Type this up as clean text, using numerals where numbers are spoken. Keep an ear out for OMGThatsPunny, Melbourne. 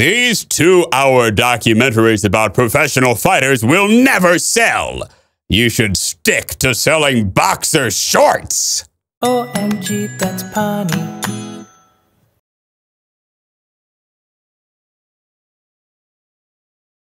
These 2-hour documentaries about professional fighters will never sell. You should stick to selling boxer shorts. OMG, that's punny.